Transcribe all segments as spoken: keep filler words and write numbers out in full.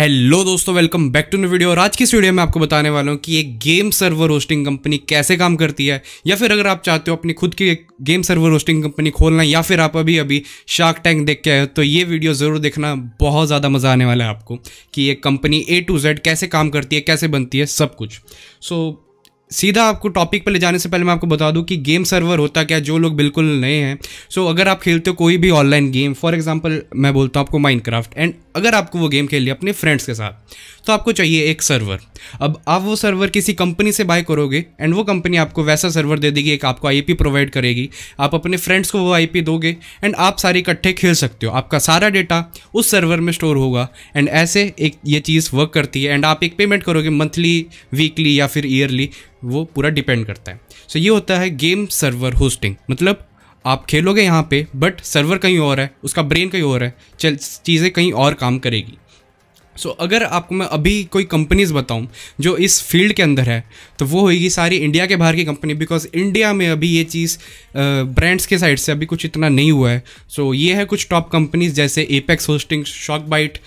Hello दोस्तों, welcome back to new video. और आज की इस वीडियो में आपको बताने वाला हूँ कि एक गेम सर्वर होस्टिंग कंपनी कैसे काम करती है, या फिर अगर आप चाहते हो अपनी खुद की एक गेम सर्वर होस्टिंग कंपनी खोलना, या फिर आप अभी अभी शार्क टैंक देख के आए हो, तो ये वीडियो ज़रूर देखना। बहुत ज़्यादा मज़ा आने वाला है आपको कि ये कंपनी ए टू जेड कैसे काम करती है, कैसे बनती है, सब कुछ। सो सीधा आपको टॉपिक पर ले जाने से पहले मैं आपको बता दूं कि गेम सर्वर होता क्या, जो लोग बिल्कुल नए हैं। सो so, अगर आप खेलते हो कोई भी ऑनलाइन गेम, फॉर एग्जांपल मैं बोलता हूं आपको माइनक्राफ्ट, एंड अगर आपको वो गेम खेल लिया अपने फ्रेंड्स के साथ, तो आपको चाहिए एक सर्वर। अब आप वो सर्वर किसी कंपनी से बाय करोगे एंड वो कंपनी आपको वैसा सर्वर दे देगी, एक आपको आई पी प्रोवाइड करेगी, आप अपने फ्रेंड्स को वो आई पी दोगे एंड आप सारे इकट्ठे खेल सकते हो। आपका सारा डेटा उस सर्वर में स्टोर होगा एंड ऐसे एक ये चीज़ वर्क करती है। एंड आप एक पेमेंट करोगे मंथली, वीकली या फिर ईयरली, वो पूरा डिपेंड करता है। सो so, ये होता है गेम सर्वर होस्टिंग। मतलब आप खेलोगे यहाँ पे, बट सर्वर कहीं और है, उसका ब्रेन कहीं और है, चल चीज़ें कहीं और काम करेगी। सो so, अगर आपको मैं अभी कोई कंपनीज़ बताऊँ जो इस फील्ड के अंदर है, तो वो होगी सारी इंडिया के बाहर की कंपनी, बिकॉज इंडिया में अभी ये चीज़ ब्रांड्स के साइड से अभी कुछ इतना नहीं हुआ है। सो so, ये है कुछ टॉप कंपनीज़ जैसे एपेक्स होस्टिंग, शॉकबाइट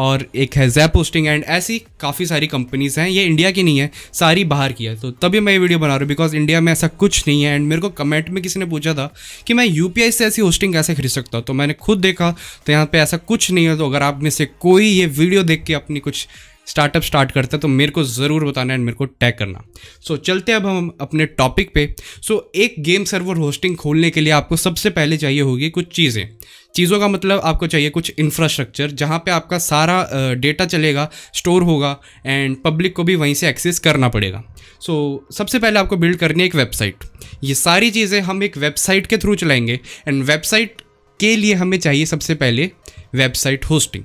और एक है ज़ैप होस्टिंग, एंड ऐसी काफ़ी सारी कंपनीज़ हैं। ये इंडिया की नहीं है, सारी बाहर की है। तो तभी मैं ये वीडियो बना रहा हूँ बिकॉज इंडिया में ऐसा कुछ नहीं है। एंड मेरे को कमेंट में किसी ने पूछा था कि मैं यू पी आई से ऐसी होस्टिंग कैसे खरीद सकता हूँ, तो मैंने खुद देखा तो यहाँ पर ऐसा कुछ नहीं है। तो अगर आप में से कोई ये वीडियो देख के अपनी कुछ स्टार्टअप स्टार्ट करता है तो मेरे को ज़रूर बताना एंड मेरे को टैग करना। सो so, चलते अब हम अपने टॉपिक पे। सो so, एक गेम सर्वर होस्टिंग खोलने के लिए आपको सबसे पहले चाहिए होगी कुछ चीज़ें। चीज़ों का मतलब आपको चाहिए कुछ इंफ्रास्ट्रक्चर जहाँ पे आपका सारा डेटा uh, चलेगा, स्टोर होगा एंड पब्लिक को भी वहीं से एक्सेस करना पड़ेगा। सो so, सबसे पहले आपको बिल्ड करनी है एक वेबसाइट। ये सारी चीज़ें हम एक वेबसाइट के थ्रू चलाएँगे एंड वेबसाइट के लिए हमें चाहिए सबसे पहले वेबसाइट होस्टिंग।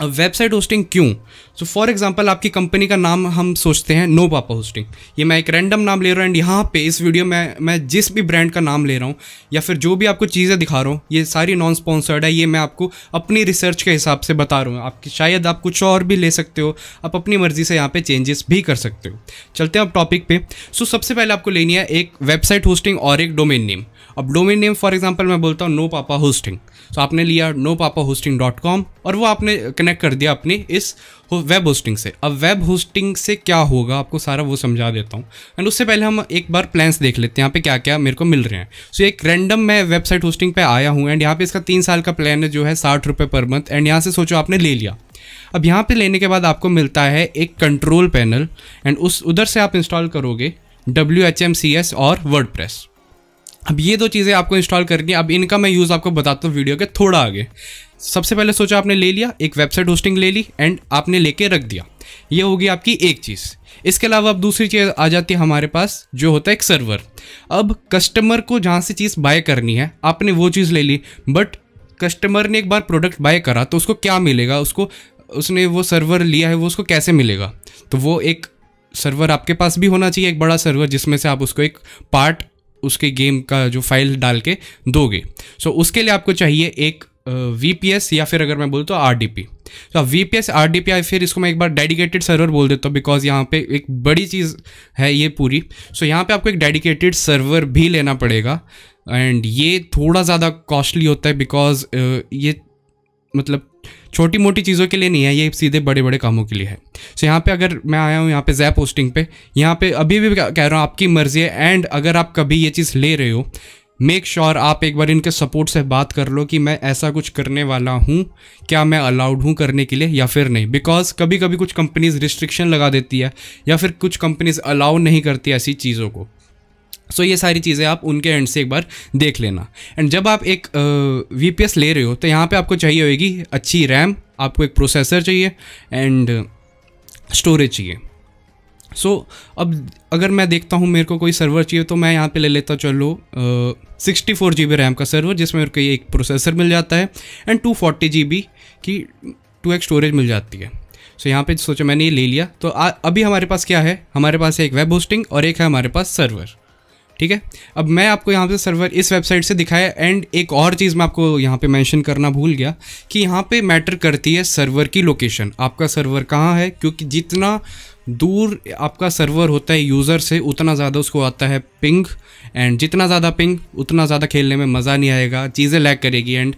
अब वेबसाइट होस्टिंग क्यों? सो फॉर एग्जांपल आपकी कंपनी का नाम हम सोचते हैं नो पापा होस्टिंग। ये मैं एक रैंडम नाम ले रहा हूँ एंड यहाँ पे इस वीडियो में मैं जिस भी ब्रांड का नाम ले रहा हूँ या फिर जो भी आपको चीज़ें दिखा रहा हूँ, ये सारी नॉन स्पॉन्सर्ड है। ये मैं आपको अपनी रिसर्च के हिसाब से बता रहा हूँ। आपकी शायद आप कुछ और भी ले सकते हो, आप अपनी मर्जी से यहाँ पर चेंजेस भी कर सकते हो। चलते हैं आप टॉपिक पे। सो so, सबसे पहले आपको लेनी है एक वेबसाइट होस्टिंग और एक डोमेन नेम। अब डोमेन नेम फॉर एग्जाम्पल मैं बोलता हूँ नो पापा होस्टिंग। सो आपने लिया नो पापा होस्टिंग डॉट कॉम और वो आपने कनेक्ट कर दिया अपनी इस वेब होस्टिंग से। अब वेब होस्टिंग से क्या होगा आपको सारा वो समझा देता हूँ, एंड उससे पहले हम एक बार प्लान्स देख लेते हैं यहाँ पे क्या क्या मेरे को मिल रहे हैं। सो so, एक रैंडम मैं वेबसाइट होस्टिंग पे आया हूँ एंड यहाँ पे इसका तीन साल का प्लान है जो है साठ रुपये पर मंथ। एंड यहाँ से सोचो आपने ले लिया। अब यहाँ पर लेने के बाद आपको मिलता है एक कंट्रोल पैनल एंड उस उधर से आप इंस्टॉल करोगे W H M C S और वर्डप्रेस। अब ये दो चीज़ें आपको इंस्टॉल करनी है। अब इनका मैं यूज़ आपको बताता हूँ वीडियो के थोड़ा आगे। सबसे पहले सोचा आपने ले लिया एक वेबसाइट होस्टिंग ले ली एंड आपने लेके रख दिया, ये होगी आपकी एक चीज़। इसके अलावा अब दूसरी चीज़ आ जाती है हमारे पास जो होता है एक सर्वर। अब कस्टमर को जहाँ से चीज़ बाय करनी है आपने वो चीज़ ले ली, बट कस्टमर ने एक बार प्रोडक्ट बाय करा तो उसको क्या मिलेगा, उसको उसने वो सर्वर लिया है वो उसको कैसे मिलेगा। तो वो एक सर्वर आपके पास भी होना चाहिए, एक बड़ा सर्वर जिसमें से आप उसको एक पार्ट उसके गेम का जो फाइल डाल के दोगे। सो so, उसके लिए आपको चाहिए एक वी पी एस या फिर अगर मैं बोलूँ तो आर डी पी। तो V P S R D P I, फिर इसको मैं एक बार डेडिकेटेड सर्वर बोल देता हूँ बिकॉज यहाँ पे एक बड़ी चीज़ है ये पूरी। सो so, यहाँ पे आपको एक डेडिकेटेड सर्वर भी लेना पड़ेगा एंड ये थोड़ा ज़्यादा कॉस्टली होता है बिकॉज ये मतलब छोटी मोटी चीज़ों के लिए नहीं है, ये सीधे बड़े बड़े कामों के लिए है। सो so, यहाँ पे अगर मैं आया हूँ यहाँ पे ज़ैप होस्टिंग पे, यहाँ पे अभी भी कह रहा हूँ आपकी मर्ज़ी है। एंड अगर आप कभी ये चीज़ ले रहे हो, मेक श्योर sure आप एक बार इनके सपोर्ट से बात कर लो कि मैं ऐसा कुछ करने वाला हूँ, क्या मैं अलाउड हूँ करने के लिए या फिर नहीं। बिकॉज कभी कभी कुछ कंपनीज़ रिस्ट्रिक्शन लगा देती है या फिर कुछ कंपनीज़ अलाउ नहीं करती ऐसी चीज़ों को। सो so, ये सारी चीज़ें आप उनके एंड से एक बार देख लेना। एंड जब आप एक वी पी एस ले रहे हो तो यहाँ पे आपको चाहिए होगी अच्छी रैम, आपको एक प्रोसेसर चाहिए एंड स्टोरेज चाहिए। सो so, अब अगर मैं देखता हूँ मेरे को कोई सर्वर चाहिए तो मैं यहाँ पे ले लेता चलो sixty four G B RAM का सर्वर जिसमें मेरे को ये एक प्रोसेसर मिल जाता है and two forty G B की टू एक्स स्टोरेज मिल जाती है। सो so, यहाँ पे सोचो मैंने ये ले लिया। तो आ, अभी हमारे पास क्या है, हमारे पास है एक वेब होस्टिंग और एक है हमारे पास सर्वर। ठीक है, अब मैं आपको यहाँ पे सर्वर इस वेबसाइट से दिखाया। एंड एक और चीज़ मैं आपको यहाँ पे मेंशन करना भूल गया कि यहाँ पे मैटर करती है सर्वर की लोकेशन, आपका सर्वर कहाँ है, क्योंकि जितना दूर आपका सर्वर होता है यूज़र से उतना ज़्यादा उसको आता है पिंग, एंड जितना ज़्यादा पिंग उतना ज़्यादा खेलने में मज़ा नहीं आएगा, चीज़ें लैग करेगी एंड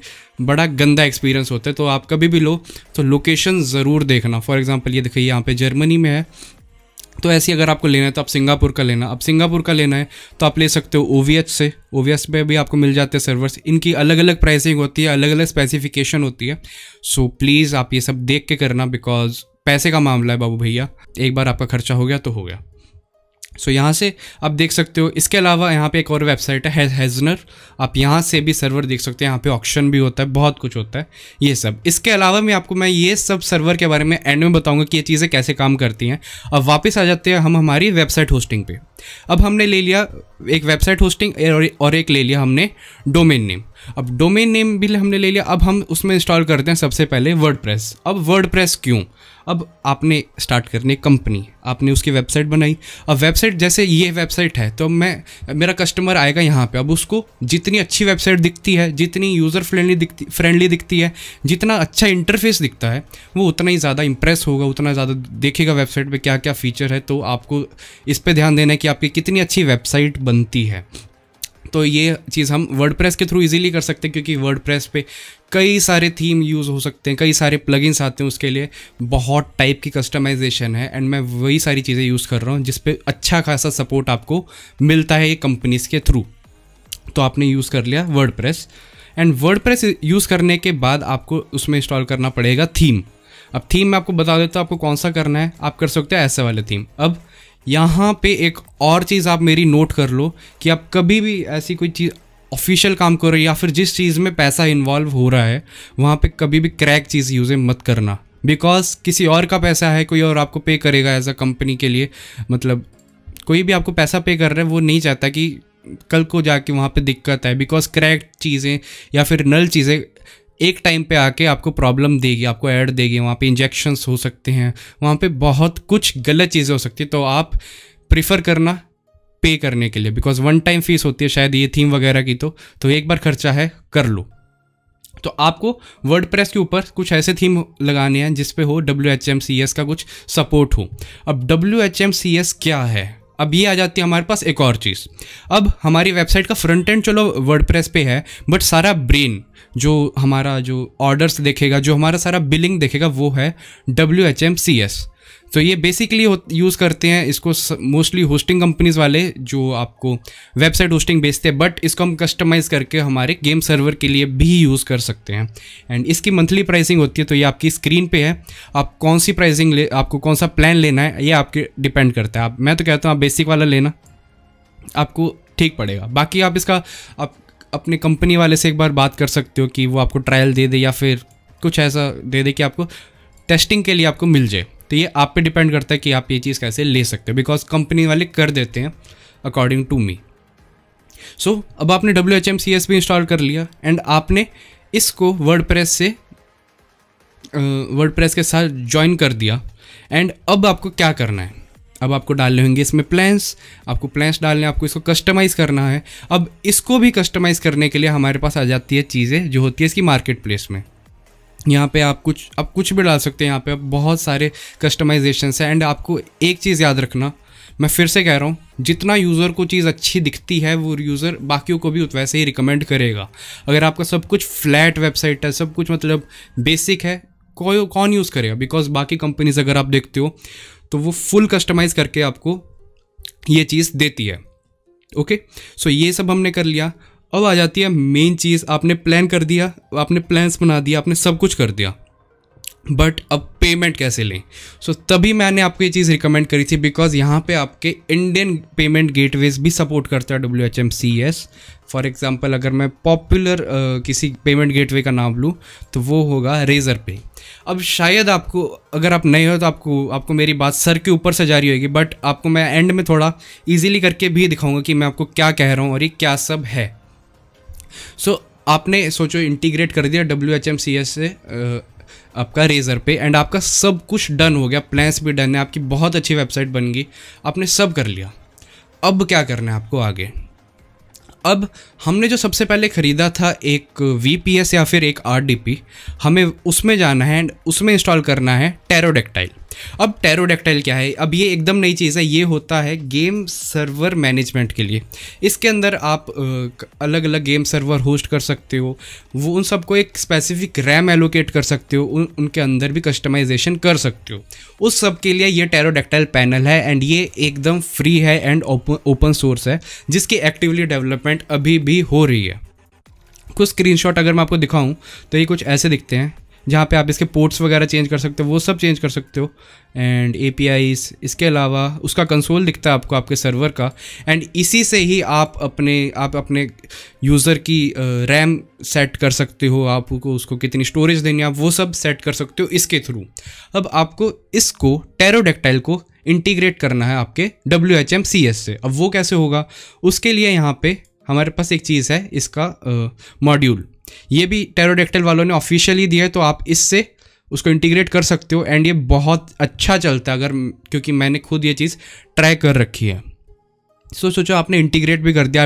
बड़ा गंदा एक्सपीरियंस होता है। तो आप कभी भी लो तो लोकेशन ज़रूर देखना। फॉर एग्जांपल ये देखिए यहाँ पे जर्मनी में है, तो ऐसी अगर आपको लेना है तो आप सिंगापुर का लेना। अब सिंगापुर का लेना है तो आप ले सकते हो ओवीएस से, ओवीएस पे भी आपको मिल जाते हैं सर्वर्स। इनकी अलग अलग प्राइसिंग होती है, अलग अलग स्पेसिफिकेशन होती है। सो प्लीज़ आप ये सब देख के करना, बिकॉज पैसे का मामला है बाबू भैया, एक बार आपका खर्चा हो गया तो हो गया। सो so, यहाँ से आप देख सकते हो। इसके अलावा यहाँ पे एक और वेबसाइट है हेज़नर, आप यहाँ से भी सर्वर देख सकते हैं। यहाँ पे ऑक्शन भी होता है, बहुत कुछ होता है ये सब। इसके अलावा मैं आपको मैं ये सब सर्वर के बारे में एंड में बताऊंगा कि ये चीज़ें कैसे काम करती हैं। अब वापस आ जाते हैं हम हमारी वेबसाइट होस्टिंग पे। अब हमने ले लिया एक वेबसाइट होस्टिंग और एक ले लिया हमने डोमेन नेम। अब डोमेन नेम भी हमने ले लिया, अब हम उसमें इंस्टॉल करते हैं सबसे पहले वर्डप्रेस। अब वर्डप्रेस क्यों? अब आपने स्टार्ट करनी कंपनी, आपने उसकी वेबसाइट बनाई। अब वेबसाइट जैसे ये वेबसाइट है तो मैं मेरा कस्टमर आएगा यहाँ पे। अब उसको जितनी अच्छी वेबसाइट दिखती है, जितनी यूज़र फ्रेंडली दिखती फ्रेंडली दिखती है, जितना अच्छा इंटरफेस दिखता है, वो उतना ही ज़्यादा इंप्रेस होगा, उतना ज़्यादा देखेगा वेबसाइट पर क्या क्या फ़ीचर है। तो आपको इस पर ध्यान देना है कि आपकी कितनी अच्छी वेबसाइट बनती है। तो ये चीज़ हम वर्डप्रेस के थ्रू इजीली कर सकते हैं, क्योंकि वर्डप्रेस पे कई सारे थीम यूज़ हो सकते हैं, कई सारे प्लगइन्स आते हैं उसके लिए, बहुत टाइप की कस्टमाइजेशन है। एंड मैं वही सारी चीज़ें यूज़ कर रहा हूँ जिस पे अच्छा खासा सपोर्ट आपको मिलता है ये कंपनीज़ के थ्रू। तो आपने यूज़ कर लिया वर्डप्रेस, एंड वर्डप्रेस यूज़ करने के बाद आपको उसमें इंस्टॉल करना पड़ेगा थीम। अब थीम मैं आपको बता देता हूँ आपको कौन सा करना है। आप कर सकते हैं ऐसे वाले थीम। अब यहाँ पे एक और चीज़ आप मेरी नोट कर लो कि आप कभी भी ऐसी कोई चीज़ ऑफिशियल काम करो या फिर जिस चीज़ में पैसा इन्वॉल्व हो रहा है वहाँ पे कभी भी क्रैक चीज़ यूज़ मत करना, बिकॉज़ किसी और का पैसा है, कोई और आपको पे करेगा एज अ कंपनी के लिए। मतलब कोई भी आपको पैसा पे कर रहा है वो नहीं चाहता कि कल को जाके वहाँ पे दिक्कत आए, बिकॉज़ क्रैक चीज़ें या फिर नल चीज़ें एक टाइम पे आके आपको प्रॉब्लम देगी, आपको ऐड देगी, वहाँ पे इंजेक्शंस हो सकते हैं, वहाँ पे बहुत कुछ गलत चीज़ें हो सकती है। तो आप प्रिफर करना पे करने के लिए, बिकॉज़ वन टाइम फीस होती है शायद ये थीम वगैरह की, तो तो एक बार खर्चा है कर लो। तो आपको वर्डप्रेस के ऊपर कुछ ऐसे थीम लगाने हैं जिस पे हो W H M C S का कुछ सपोर्ट हो। अब W H M C S क्या है? अब ये आ जाती है हमारे पास एक और चीज़। अब हमारी वेबसाइट का फ्रंट एंड चलो वर्डप्रेस पे है, बट सारा ब्रेन जो हमारा जो ऑर्डर्स देखेगा, जो हमारा सारा बिलिंग देखेगा, वो है W H M C S. तो ये बेसिकली यूज़ करते हैं इसको मोस्टली होस्टिंग कंपनीज़ वाले जो आपको वेबसाइट होस्टिंग बेचते हैं, बट इसको हम कस्टमाइज़ करके हमारे गेम सर्वर के लिए भी यूज़ कर सकते हैं। एंड इसकी मंथली प्राइसिंग होती है, तो ये आपकी स्क्रीन पे है। आप कौन सी प्राइसिंग ले, आपको कौन सा प्लान लेना है, ये आपके डिपेंड करता है। आप मैं तो कहता हूँ आप बेसिक वाला लेना, आपको ठीक पड़ेगा। बाकी आप इसका आप अपने कंपनी वाले से एक बार बात कर सकते हो कि वो आपको ट्रायल दे दे या फिर कुछ ऐसा दे दे कि आपको टेस्टिंग के लिए आपको मिल जाए। तो ये आप पे डिपेंड करता है कि आप ये चीज़ कैसे ले सकते हो, बिकॉज कंपनी वाले कर देते हैं अकॉर्डिंग टू मी। सो अब आपने W H M C S भी इंस्टॉल कर लिया, एंड आपने इसको वर्डप्रेस से वर्डप्रेस के साथ ज्वाइन कर दिया। एंड अब आपको क्या करना है? अब आपको डालने होंगे इसमें प्लान्स, आपको प्लान्स डालने हैं, आपको इसको कस्टमाइज़ करना है। अब इसको भी कस्टमाइज़ करने के लिए हमारे पास आ जाती है चीज़ें जो होती है इसकी मार्केट प्लेस में। यहाँ पे आप कुछ आप कुछ भी डाल सकते हैं, यहाँ पे आप बहुत सारे कस्टमाइजेशंस हैं। एंड आपको एक चीज़ याद रखना, मैं फिर से कह रहा हूँ, जितना यूज़र को चीज़ अच्छी दिखती है वो यूज़र बाकियों को भी वैसे ही रिकमेंड करेगा। अगर आपका सब कुछ फ्लैट वेबसाइट है, सब कुछ मतलब बेसिक है, कोई कौन यूज़ करेगा? बिकॉज बाकी कंपनीज अगर आप देखते हो तो वो फुल कस्टमाइज़ करके आपको ये चीज़ देती है। ओके, सो ये सब हमने कर लिया। अब आ जाती है मेन चीज़, आपने प्लान कर दिया, आपने प्लान्स बना दिया, आपने सब कुछ कर दिया, बट अब पेमेंट कैसे लें? सो so, तभी मैंने आपको ये चीज़ रिकमेंड करी थी, बिकॉज़ यहाँ पे आपके इंडियन पेमेंट गेटवेज भी सपोर्ट करता है W H M C S. For example अगर मैं पॉपुलर uh, किसी पेमेंट गेटवे का नाम लूँ तो वो होगा रेज़रपे। अब शायद आपको, अगर आप नए हो तो आपको आपको मेरी बात सर के ऊपर से जारी होगी, बट आपको मैं एंड में थोड़ा ईजिली करके भी दिखाऊँगा कि मैं आपको क्या कह रहा हूँ और ये क्या सब है। सो so, आपने सोचो इंटीग्रेट कर दिया W H M C S से आपका रेज़रपे, एंड आपका सब कुछ डन हो गया, प्लान्स भी डन है, आपकी बहुत अच्छी वेबसाइट बन गई, आपने सब कर लिया। अब क्या करना है आपको आगे? अब हमने जो सबसे पहले ख़रीदा था एक वी पी एस या फिर एक आर डी पी, हमें उसमें जाना है एंड उसमें इंस्टॉल करना है टेरोडैक्टाइल। अब टेरोडैक्टाइल क्या है, अब ये एकदम नई चीज़ है, ये होता है गेम सर्वर मैनेजमेंट के लिए। इसके अंदर आप अलग अलग गेम सर्वर होस्ट कर सकते हो, वो उन सबको एक स्पेसिफिक रैम एलोकेट कर सकते हो, उन, उनके अंदर भी कस्टमाइजेशन कर सकते हो। उस सब के लिए ये टेरोडैक्टाइल पैनल है एंड ये एकदम फ्री है एंड ओपन सोर्स है, जिसकी एक्टिवली डेवलपमेंट अभी भी हो रही है। कुछ स्क्रीनशॉट अगर मैं आपको दिखाऊं तो ये कुछ ऐसे दिखते हैं, जहाँ पे आप इसके पोर्ट्स वगैरह चेंज कर सकते हो, वो सब चेंज कर सकते हो, एंड एपीआईस, इसके अलावा उसका कंसोल दिखता है आपको आपके सर्वर का, एंड इसी से ही आप अपने आप अपने यूज़र की रैम सेट कर सकते हो, आपको उसको कितनी स्टोरेज देनी है आप वो सब सेट कर सकते हो इसके थ्रू। अब आपको इसको टेरोडैक्टाइल को इंटीग्रेट करना है आपके W H M C S से। अब वो कैसे होगा, उसके लिए यहाँ पे हमारे पास एक चीज़ है, इसका मॉड्यूल, ये भी टेरोडैक्टाइल वालों ने ऑफिशियली दिया है, तो आप इससे उसको इंटीग्रेट कर सकते हो एंड ये बहुत अच्छा चलता है, अगर क्योंकि मैंने खुद ये चीज़ ट्राई कर रखी है। सो so, सोचो आपने इंटीग्रेट भी कर दिया।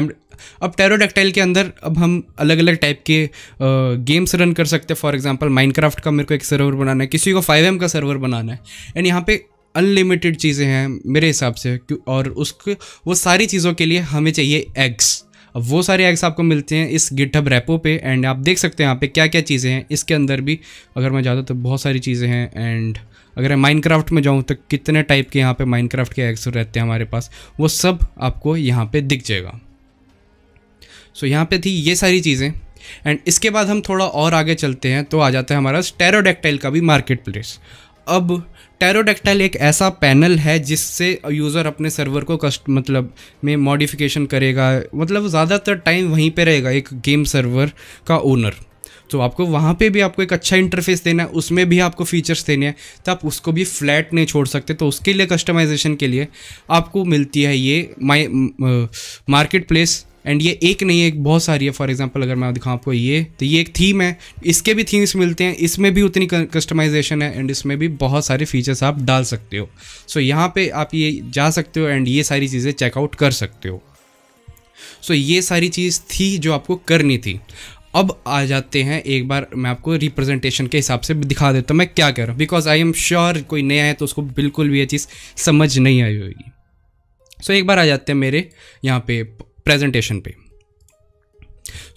अब टेरोडैक्टाइल के अंदर अब हम अलग अलग टाइप के आ, गेम्स रन कर सकते हैं। फॉर एग्जांपल माइनक्राफ्ट का मेरे को एक सर्वर बनाना है, किसी को फाइव एम का सर्वर बनाना है, एंड यहाँ पे अनलिमिटेड चीज़ें हैं मेरे हिसाब से, और उसके वो सारी चीज़ों के लिए हमें चाहिए एग्स। अब वो सारे एग्स आपको मिलते हैं इस गिटहब रेपो पे, एंड आप देख सकते हैं यहाँ पे क्या क्या चीज़ें हैं। इसके अंदर भी अगर मैं जाता तो बहुत सारी चीज़ें हैं, एंड अगर मैं माइनक्राफ्ट में जाऊँ तो कितने टाइप के यहाँ पे माइनक्राफ्ट के एग्स रहते हैं हमारे पास, वो सब आपको यहाँ पे दिख जाएगा। सो यहाँ पे थी ये सारी चीज़ें, एंड इसके बाद हम थोड़ा और आगे चलते हैं तो आ जाता है हमारा टेरोडैक्टाइल का भी मार्केट प्लेस। अब टेरोडैक्टाइल एक ऐसा पैनल है जिससे यूज़र अपने सर्वर को कस्ट मतलब में मॉडिफिकेशन करेगा, मतलब ज़्यादातर टाइम वहीं पे रहेगा एक गेम सर्वर का ओनर, तो आपको वहाँ पे भी आपको एक अच्छा इंटरफेस देना है, उसमें भी आपको फीचर्स देने हैं, तो आप उसको भी फ्लैट नहीं छोड़ सकते। तो उसके लिए कस्टमाइजेशन के लिए आपको मिलती है ये माई मार्केट प्लेस, एंड ये एक नहीं है, एक बहुत सारी है। फॉर एग्जांपल अगर मैं दिखाऊं आपको ये, तो ये एक थीम है, इसके भी थीम्स मिलते हैं, इसमें भी उतनी कस्टमाइजेशन है एंड इसमें भी बहुत सारे फीचर्स आप डाल सकते हो। सो so, यहाँ पे आप ये जा सकते हो एंड ये सारी चीज़ें चेकआउट कर सकते हो। सो so, ये सारी चीज़ थी जो आपको करनी थी। अब आ जाते हैं, एक बार मैं आपको रिप्रेजेंटेशन के हिसाब से दिखा देता हूँ मैं क्या कर रहा हूँ, बिकॉज आई एम श्योर कोई नया है तो उसको बिल्कुल भी ये चीज़ समझ नहीं आई होगी। सो so, एक बार आ जाते हैं मेरे यहाँ पे प्रेजेंटेशन पे।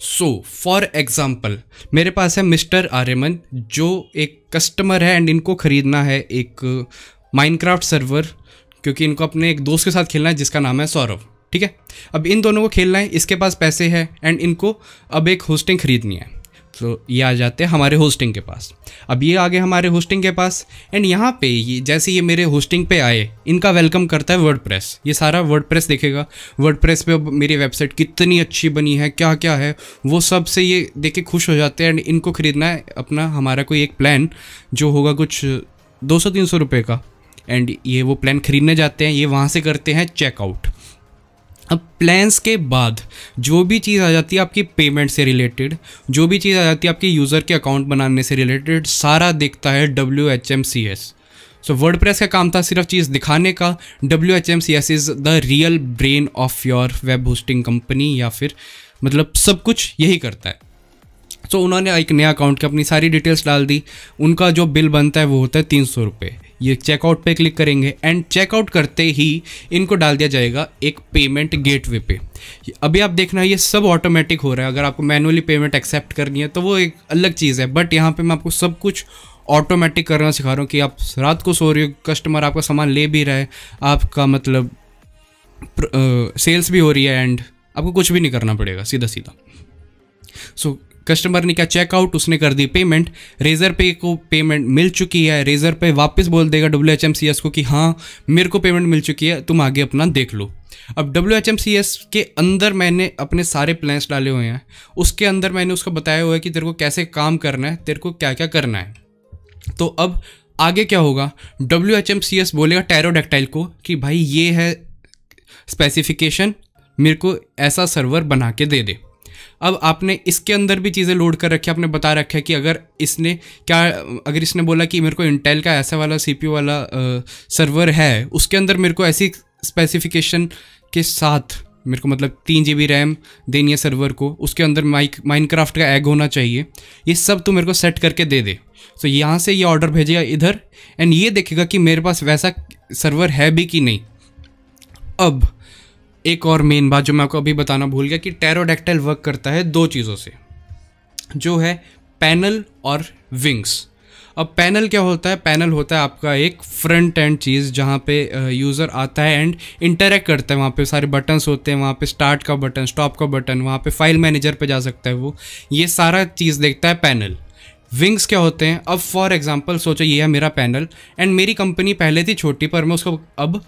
सो फॉर एग्जाम्पल मेरे पास है मिस्टर आर्यमन जो एक कस्टमर है एंड इनको खरीदना है एक माइनक्राफ्ट सर्वर, क्योंकि इनको अपने एक दोस्त के साथ खेलना है जिसका नाम है सौरव, ठीक है। अब इन दोनों को खेलना है, इसके पास पैसे हैं एंड इनको अब एक होस्टिंग खरीदनी है। तो ये आ जाते हैं हमारे होस्टिंग के पास। अब ये आगे हमारे होस्टिंग के पास, एंड यहाँ पे ये जैसे ये मेरे होस्टिंग पे आए, इनका वेलकम करता है वर्डप्रेस। ये सारा वर्डप्रेस देखेगा, वर्डप्रेस पे मेरी वेबसाइट कितनी अच्छी बनी है, क्या क्या है, वो सब से ये देख के खुश हो जाते हैं एंड इनको ख़रीदना है अपना हमारा कोई एक प्लान जो होगा कुछ दो सौ तीन सौ रुपये का, एंड ये वो प्लान ख़रीदने जाते हैं। ये वहाँ से करते हैं चेकआउट। अब प्लान्स के बाद जो भी चीज़ आ जाती है आपकी पेमेंट से रिलेटेड, जो भी चीज़ आ जाती है आपके यूज़र के अकाउंट बनाने से रिलेटेड, सारा देखता है W H M C S. So WordPress का काम था सिर्फ चीज़ दिखाने का, W H M C S is the real brain of your web hosting company, या फिर मतलब सब कुछ यही करता है। सो so, उन्होंने एक नया अकाउंट की अपनी सारी डिटेल्स डाल दी, उनका जो बिल बनता है वो होता है तीन सौ रुपये। ये चेकआउट पे क्लिक करेंगे एंड चेकआउट करते ही इनको डाल दिया जाएगा एक पेमेंट गेटवे पे। अभी आप देखना ये सब ऑटोमेटिक हो रहा है, अगर आपको मैनुअली पेमेंट एक्सेप्ट करनी है तो वो एक अलग चीज़ है, बट यहाँ पे मैं आपको सब कुछ ऑटोमेटिक करना सिखा रहा हूँ कि आप रात को सो रहे हो, कस्टमर आपका सामान ले भी रहा है, आपका मतलब सेल्स भी हो रही है एंड आपको कुछ भी नहीं करना पड़ेगा, सीधा सीधा। सो कस्टमर ने क्या चेकआउट, उसने कर दी पेमेंट, रेजरपे को पेमेंट मिल चुकी है, रेजरपे वापस बोल देगा W H M C S को कि हाँ मेरे को पेमेंट मिल चुकी है, तुम आगे अपना देख लो। अब W H M C S के अंदर मैंने अपने सारे प्लान्स डाले हुए हैं, उसके अंदर मैंने उसको बताया हुआ है कि तेरे को कैसे काम करना है, तेरे को क्या क्या करना है। तो अब आगे क्या होगा, W H M C S बोलेगा टेरोडैक्टाइल को कि भाई ये है स्पेसिफिकेशन, मेरे को ऐसा सर्वर बना के दे दे। अब आपने इसके अंदर भी चीज़ें लोड कर रखी है, आपने बता रखा है कि अगर इसने क्या अगर इसने बोला कि मेरे को इंटेल का ऐसा वाला सीपीयू वाला आ, सर्वर है, उसके अंदर मेरे को ऐसी स्पेसिफिकेशन के साथ मेरे को मतलब तीन जी बी रैम देनी है सर्वर को, उसके अंदर माइक माइनक्राफ्ट का एग होना चाहिए, ये सब तो मेरे को सेट करके दे दे। सो so, यहाँ से ये ऑर्डर भेजेगा इधर एंड ये देखेगा कि मेरे पास वैसा सर्वर है भी कि नहीं। अब एक और मेन बात जो मैं आपको अभी बताना भूल गया कि टेरोडैक्टाइल वर्क करता है दो चीज़ों से, जो है पैनल और विंग्स। अब पैनल क्या होता है? पैनल होता है आपका एक फ्रंट एंड चीज़ जहाँ पे यूज़र आता है एंड इंटरेक्ट करता है। वहाँ पे सारे बटन्स होते हैं, वहाँ पे स्टार्ट का बटन, स्टॉप का बटन, वहाँ पे फाइल मैनेजर पे जा सकता है वो, ये सारा चीज़ देखता है पैनल। विंग्स क्या होते हैं? अब फॉर एग्जांपल सोचो ये है मेरा पैनल एंड मेरी कंपनी पहले थी छोटी पर मैं उसको अब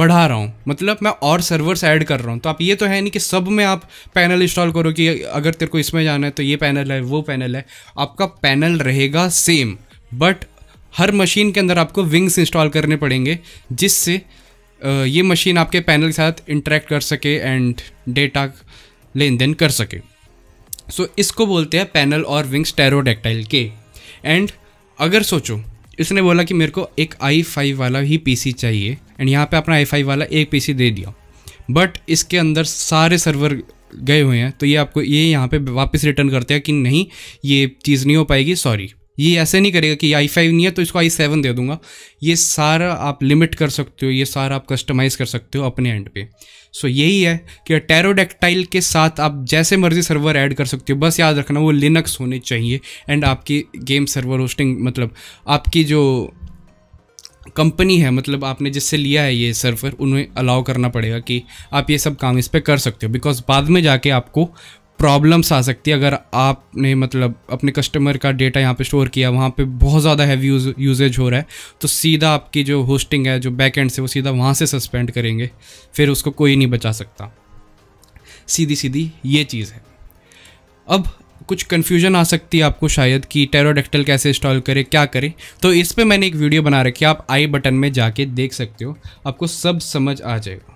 बढ़ा रहा हूँ, मतलब मैं और सर्वर्स ऐड कर रहा हूँ। तो आप ये तो है नहीं कि सब में आप पैनल इंस्टॉल करो कि अगर तेरे को इसमें जाना है तो ये पैनल है वो पैनल है, आपका पैनल रहेगा सेम बट हर मशीन के अंदर आपको विंग्स इंस्टॉल करने पड़ेंगे जिससे ये मशीन आपके पैनल के साथ इंटरेक्ट कर सके एंड डेटा लेन देन कर सके। सो so, इसको बोलते हैं पैनल और विंग्स टेरोडैक्टाइल के। एंड अगर सोचो इसने बोला कि मेरे को एक आई फाइव वाला ही पीसी चाहिए एंड यहाँ पे अपना आई फाइव वाला एक पीसी दे दिया बट इसके अंदर सारे सर्वर गए हुए हैं, तो ये आपको ये यहाँ पे वापस रिटर्न करते हैं कि नहीं ये चीज़ नहीं हो पाएगी, सॉरी। ये ऐसे नहीं करेगा कि आई फाइव नहीं है तो इसको आई सेवन दे दूंगा। ये सारा आप लिमिट कर सकते हो, ये सारा आप कस्टमाइज़ कर सकते हो अपने एंड पे। सो so, यही है कि टेरोडैक्टाइल के साथ आप जैसे मर्जी सर्वर ऐड कर सकते हो, बस याद रखना वो लिनक्स होने चाहिए एंड आपकी गेम सर्वर होस्टिंग मतलब आपकी जो कंपनी है, मतलब आपने जिससे लिया है ये सर्वर, उन्हें अलाउ करना पड़ेगा कि आप ये सब काम इस पर कर सकते हो, बिकॉज बाद में जाके आपको प्रॉब्लम्स आ सकती है अगर आपने मतलब अपने कस्टमर का डेटा यहाँ पे स्टोर किया, वहाँ पे बहुत ज़्यादा हैवी यूजेज हो रहा है तो सीधा आपकी जो होस्टिंग है, जो बैकएंड से, वो सीधा वहाँ से सस्पेंड करेंगे, फिर उसको कोई नहीं बचा सकता। सीधी सीधी ये चीज़ है। अब कुछ कन्फ्यूजन आ सकती है आपको शायद कि टेरोडैक्टाइल कैसे इंस्टॉल करें, क्या करें, तो इस पर मैंने एक वीडियो बना रखी है, आप आई बटन में जाके देख सकते हो, आपको सब समझ आ जाएगा।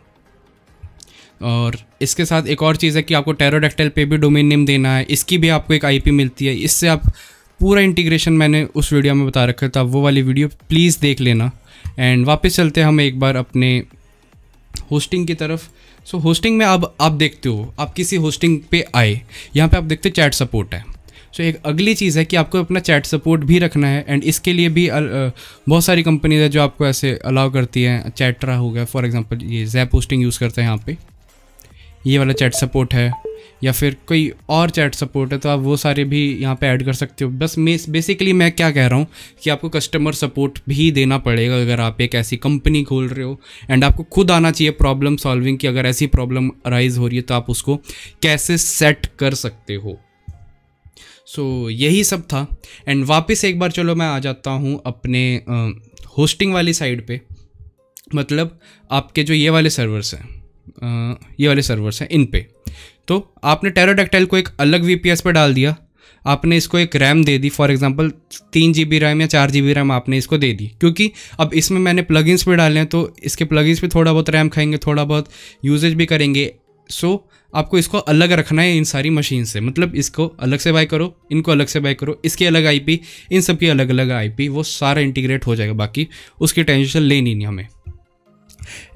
और इसके साथ एक और चीज़ है कि आपको टेरोडैक्टाइल पे भी डोमेन नेम देना है, इसकी भी आपको एक आईपी मिलती है, इससे आप पूरा इंटीग्रेशन मैंने उस वीडियो में बता रखा था, वो वाली वीडियो प्लीज़ देख लेना। एंड वापस चलते हैं हम एक बार अपने होस्टिंग की तरफ। सो so, होस्टिंग में अब आप देखते हो आप किसी होस्टिंग पे आए, यहाँ पे आप देखते हो चैट सपोर्ट है। सो so, एक अगली चीज़ है कि आपको अपना चैट सपोर्ट भी रखना है एंड इसके लिए भी बहुत सारी कंपनीज है जो आपको ऐसे अलाउ करती हैं। चैटरा हो गया फॉर एग्जाम्पल, ये ज़ैप होस्टिंग यूज़ करते हैं, यहाँ पर ये वाला चैट सपोर्ट है या फिर कोई और चैट सपोर्ट है, तो आप वो सारे भी यहाँ पे ऐड कर सकते हो। बस मैं बेसिकली मैं क्या कह रहा हूँ कि आपको कस्टमर सपोर्ट भी देना पड़ेगा अगर आप एक ऐसी कंपनी खोल रहे हो एंड आपको खुद आना चाहिए प्रॉब्लम सॉल्विंग की, अगर ऐसी प्रॉब्लम अराइज हो रही है तो आप उसको कैसे सेट कर सकते हो। सो so, यही सब था। एंड वापस एक बार चलो मैं आ जाता हूँ अपने होस्टिंग वाली साइड पर, मतलब आपके जो ये वाले सर्वर्स हैं आ, ये वाले सर्वर्स हैं इन पे। तो आपने टेरोडैक्टाइल को एक अलग वीपीएस पे डाल दिया, आपने इसको एक रैम दे दी, फॉर एग्जांपल तीन जी बी रैम या चार जी बी रैम आपने इसको दे दी, क्योंकि अब इसमें मैंने प्लगइन्स पे डाले हैं तो इसके प्लगइन्स पे थोड़ा बहुत रैम खाएंगे, थोड़ा बहुत यूजेज भी करेंगे। सो आपको इसको अलग रखना है इन सारी मशीन से, मतलब इसको अलग से बाय करो, इनको अलग से बाय करो, इसकी अलग आई पी, इन सब की अलग अलग आई पी, वो सारा इंटीग्रेट हो जाएगा, बाकी उसकी टेंशन लेनी नहीं हमें।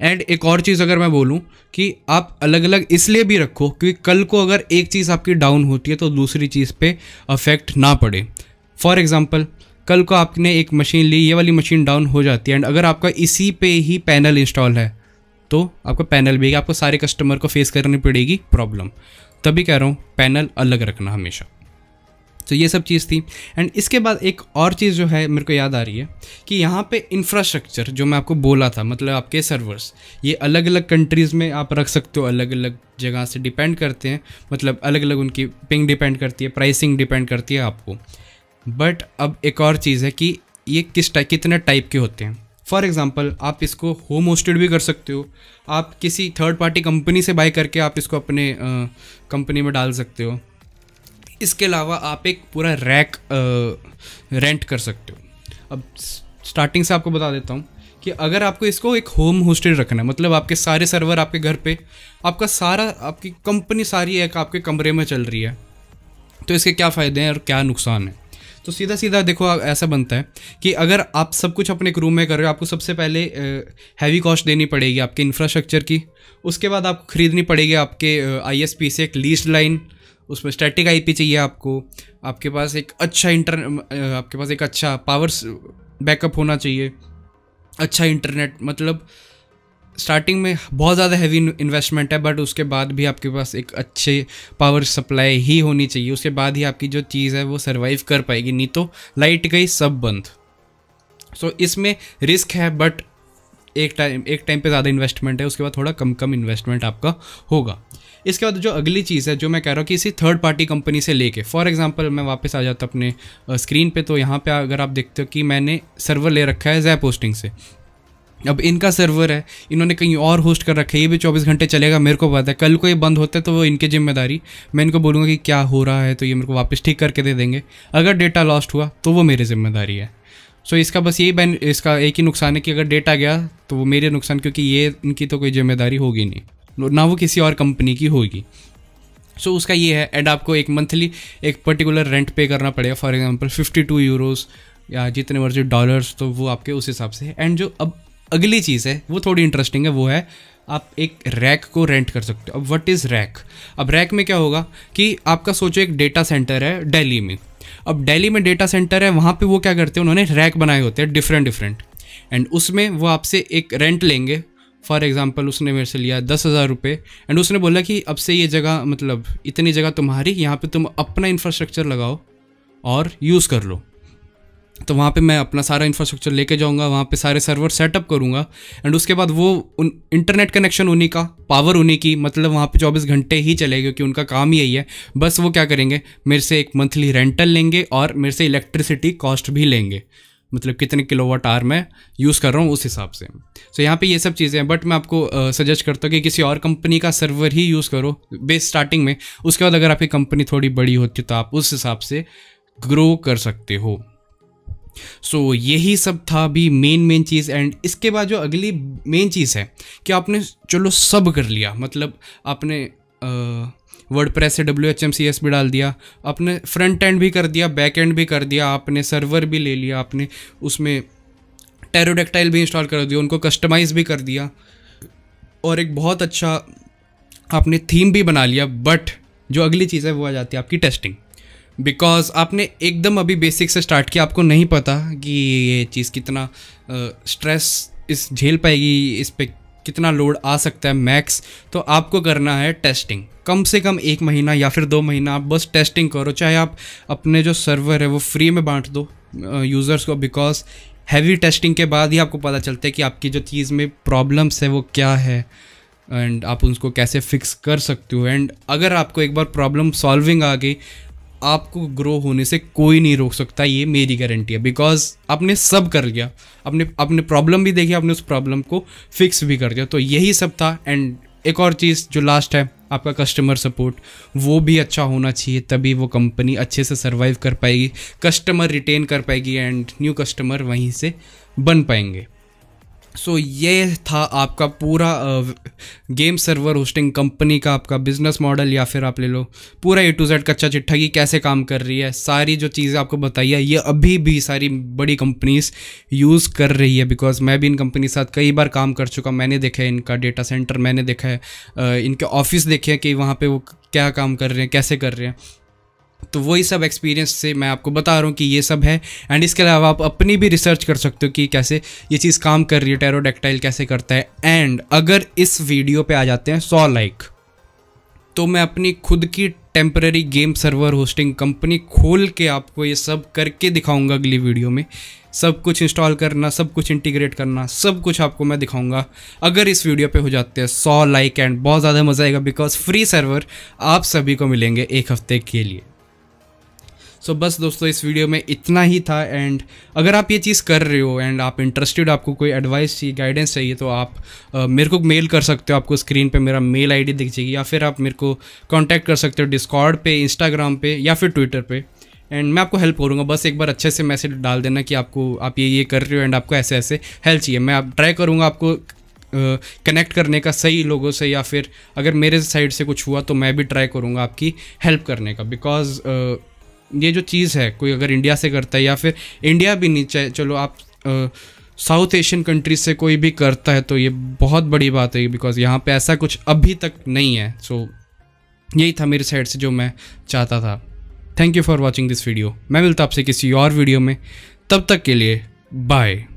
एंड एक और चीज़ अगर मैं बोलूं कि आप अलग अलग इसलिए भी रखो क्योंकि कल को अगर एक चीज़ आपकी डाउन होती है तो दूसरी चीज़ पे अफेक्ट ना पड़े। फॉर एग्जांपल कल को आपने एक मशीन ली, ये वाली मशीन डाउन हो जाती है एंड अगर आपका इसी पे ही पैनल इंस्टॉल है तो आपका पैनल भी, आपको सारे कस्टमर को फेस करनी पड़ेगी प्रॉब्लम, तभी कह रहा हूँ पैनल अलग रखना हमेशा। तो ये सब चीज़ थी। एंड इसके बाद एक और चीज़ जो है मेरे को याद आ रही है कि यहाँ पे इंफ्रास्ट्रक्चर जो मैं आपको बोला था, मतलब आपके सर्वर्स ये अलग अलग कंट्रीज़ में आप रख सकते हो, अलग अलग जगह से डिपेंड करते हैं, मतलब अलग अलग उनकी पिंग डिपेंड करती है, प्राइसिंग डिपेंड करती है आपको। बट अब एक और चीज़ है कि ये किस टाइप, कितने टाइप के होते हैं। फॉर एग्जांपल आप इसको होम होस्टेड भी कर सकते हो, आप किसी थर्ड पार्टी कंपनी से बाय करके आप इसको अपने कंपनी में डाल सकते हो, इसके अलावा आप एक पूरा रैक रेंट कर सकते हो। अब स्टार्टिंग से आपको बता देता हूँ कि अगर आपको इसको एक होम होस्टेड रखना है, मतलब आपके सारे सर्वर आपके घर पे, आपका सारा आपकी कंपनी सारी एक आपके कमरे में चल रही है, तो इसके क्या फ़ायदे हैं और क्या नुकसान है। तो सीधा सीधा देखो ऐसा बनता है कि अगर आप सब कुछ अपने एक रूम में कर रहे हो, आपको सबसे पहले हैवी कॉस्ट देनी पड़ेगी आपके इंफ्रास्ट्रक्चर की, उसके बाद आपको ख़रीदनी पड़ेगी आपके आई एस पी से एक लीज लाइन, उसमें स्टैटिक आईपी चाहिए आपको, आपके पास एक अच्छा इंटरनेट, आपके पास एक अच्छा पावर बैकअप होना चाहिए, अच्छा इंटरनेट। मतलब स्टार्टिंग में बहुत ज़्यादा हैवी इन्वेस्टमेंट है, बट उसके बाद भी आपके पास एक अच्छे पावर सप्लाई ही होनी चाहिए, उसके बाद ही आपकी जो चीज़ है वो सर्वाइव कर पाएगी, नहीं तो लाइट गई सब बंद। सो so, इसमें रिस्क है, बट एक टाइम एक टाइम पे ज़्यादा इन्वेस्टमेंट है, उसके बाद थोड़ा कम कम इन्वेस्टमेंट आपका होगा। इसके बाद जो अगली चीज़ है जो मैं कह रहा हूँ कि इसी थर्ड पार्टी कंपनी से लेके, फॉर एग्जांपल मैं वापस आ जाता अपने स्क्रीन पे, तो यहाँ पे अगर आप देखते हो कि मैंने सर्वर ले रखा है ज़ैप होस्टिंग से। अब इनका सर्वर है, इन्होंने कहीं और होस्ट कर रखा है, ये भी चौबीस घंटे चलेगा, मेरे को पता है। कल को ये बंद होता है तो वो इनकी जिम्मेदारी, मैं इनको बोलूँगा कि क्या हो रहा है तो ये मेरे को वापस ठीक करके दे देंगे। अगर डेटा लॉस्ट हुआ तो वो मेरी जिम्मेदारी है। सो so, इसका बस यही बैन इसका एक ही नुकसान है कि अगर डेटा गया तो वो मेरे नुकसान, क्योंकि ये इनकी तो कोई जिम्मेदारी होगी नहीं, ना वो किसी और कंपनी की होगी। सो so, उसका ये है। एंड आपको एक मंथली एक पर्टिकुलर रेंट पे करना पड़ेगा, फॉर एग्जांपल बावन यूरोस या जितने मर्जी डॉलर्स, तो वो आपके उस हिसाब से। एंड जो अब अगली चीज़ है वो थोड़ी इंटरेस्टिंग है, वो है आप एक रैक को रेंट कर सकते हो। अब व्हाट इज़ रैक? अब रैक में क्या होगा कि आपका सोचो एक डेटा सेंटर है दिल्ली में। अब दिल्ली में डेटा सेंटर है, वहाँ पे वो क्या करते हैं, उन्होंने रैक बनाए होते हैं डिफरेंट डिफरेंट, एंड उसमें वो आपसे एक रेंट लेंगे। फॉर एग्जांपल उसने मेरे से लिया दस हज़ार रुपये, एंड उसने बोला कि अब से ये जगह, मतलब इतनी जगह तुम्हारी, यहाँ पे तुम अपना इंफ्रास्ट्रक्चर लगाओ और यूज़ कर लो। तो वहाँ पे मैं अपना सारा इंफ्रास्ट्रक्चर लेके जाऊँगा, वहाँ पे सारे सर्वर सेटअप करूँगा, एंड उसके बाद वो उन इंटरनेट कनेक्शन उन्हीं का, पावर उन्हीं की, मतलब वहाँ पे चौबीस घंटे ही चलेगा क्योंकि उनका काम यही है। बस वो क्या करेंगे, मेरे से एक मंथली रेंटल लेंगे और मेरे से इलेक्ट्रिसिटी कॉस्ट भी लेंगे, मतलब कितने किलोवाट आवर मैं यूज़ कर रहा हूँ उस हिसाब से। सो so, यहाँ पे ये सब चीज़ें हैं, बट मैं आपको सजेस्ट uh, करता हूँ कि किसी और कंपनी का सर्वर ही यूज़ करो बेस स्टार्टिंग में। उसके बाद अगर आपकी कंपनी थोड़ी बड़ी होती तो आप उस हिसाब से ग्रो कर सकते हो। सो so, यही सब था भी मेन मेन चीज़। एंड इसके बाद जो अगली मेन चीज़ है कि आपने चलो सब कर लिया, मतलब आपने वर्डप्रेस से W H M C S भी डाल दिया, आपने फ्रंट एंड भी कर दिया, बैक एंड भी कर दिया, आपने सर्वर भी ले लिया, आपने उसमें टेरोडक्टाइल भी इंस्टॉल कर दिया, उनको कस्टमाइज़ भी कर दिया, और एक बहुत अच्छा आपने थीम भी बना लिया। बट जो अगली चीज़ है वो आ जाती है आपकी टेस्टिंग, बिकॉज आपने एकदम अभी बेसिक से स्टार्ट किया, आपको नहीं पता कि ये चीज़ कितना स्ट्रेस uh, इस झेल पाएगी, इस पे कितना लोड आ सकता है मैक्स। तो आपको करना है टेस्टिंग, कम से कम एक महीना या फिर दो महीना आप बस टेस्टिंग करो, चाहे आप अपने जो सर्वर है वो फ्री में बांट दो यूज़र्स uh, को, बिकॉज हैवी टेस्टिंग के बाद ही आपको पता चलता है कि आपकी जो चीज़ में प्रॉब्लम्स है वो क्या है, एंड आप उसको कैसे फिक्स कर सकते हो। एंड अगर आपको एक बार प्रॉब्लम सॉल्विंग आ गई, आपको ग्रो होने से कोई नहीं रोक सकता, ये मेरी गारंटी है, बिकॉज आपने सब कर लिया, आपने आपने प्रॉब्लम भी देखी, आपने उस प्रॉब्लम को फिक्स भी कर दिया। तो यही सब था। एंड एक और चीज़ जो लास्ट है, आपका कस्टमर सपोर्ट वो भी अच्छा होना चाहिए, तभी वो कंपनी अच्छे से सर्वाइव कर पाएगी, कस्टमर रिटेन कर पाएगी, एंड न्यू कस्टमर वहीं से बन पाएंगे। सो so, ये था आपका पूरा गेम सर्वर होस्टिंग कंपनी का आपका बिजनेस मॉडल, या फिर आप ले लो पूरा ए टू जेड कच्चा चिट्ठा की कैसे काम कर रही है, सारी जो चीज़ें आपको बताई है, ये अभी भी सारी बड़ी कंपनीज यूज़ कर रही है, बिकॉज मैं भी इन कंपनी के साथ कई बार काम कर चुका। मैंने देखा है इनका डेटा सेंटर, मैंने देखा है इनके ऑफिस देखे हैं कि वहाँ पर वो क्या काम कर रहे हैं, कैसे कर रहे हैं। तो वही सब एक्सपीरियंस से मैं आपको बता रहा हूँ कि ये सब है। एंड इसके अलावा आप अपनी भी रिसर्च कर सकते हो कि कैसे ये चीज़ काम कर रही है, टेरोडक्टाइल कैसे करता है। एंड अगर इस वीडियो पे आ जाते हैं सौ लाइक, तो मैं अपनी खुद की temporary game server hosting company खोल के आपको ये सब करके दिखाऊंगा अगली वीडियो में। सब कुछ इंस्टॉल करना, सब कुछ इंटीग्रेट करना, सब कुछ आपको मैं दिखाऊंगा अगर इस वीडियो पे हो जाते हैं सौ लाइक। एंड बहुत ज़्यादा मज़ा आएगा, बिकॉज फ्री सर्वर आप सभी को मिलेंगे एक हफ्ते के लिए। सो so, बस दोस्तों इस वीडियो में इतना ही था। एंड अगर आप ये चीज़ कर रहे हो एंड आप इंटरेस्टेड, आपको कोई एडवाइस चाहिए, गाइडेंस चाहिए, तो आप आ, मेरे को मेल कर सकते हो, आपको स्क्रीन पे मेरा मेल आईडी दिख जाएगी, या फिर आप मेरे को कांटेक्ट कर सकते हो डिस्कॉर्ड पे, इंस्टाग्राम पे, या फिर ट्विटर पे, एंड मैं आपको हेल्प करूँगा। बस एक बार अच्छे से मैसेज डाल देना कि आपको आप ये ये कर रहे हो एंड आपको ऐसे ऐसे हेल्प चाहिए। मैं आप ट्राई करूँगा आपको कनेक्ट करने का सही लोगों से, या फिर अगर मेरे साइड से कुछ हुआ तो मैं भी ट्राई करूँगा आपकी हेल्प करने का, बिकॉज ये जो चीज़ है कोई अगर इंडिया से करता है, या फिर इंडिया भी नहीं चाहे चलो आप साउथ एशियन कंट्रीज से कोई भी करता है, तो ये बहुत बड़ी बात है, बिकॉज़ यहाँ पे ऐसा कुछ अभी तक नहीं है। सो यही था मेरी साइड से जो मैं चाहता था। Thank you for watching this video. मैं मिलता आपसे किसी और वीडियो में, तब तक के लिए बाय।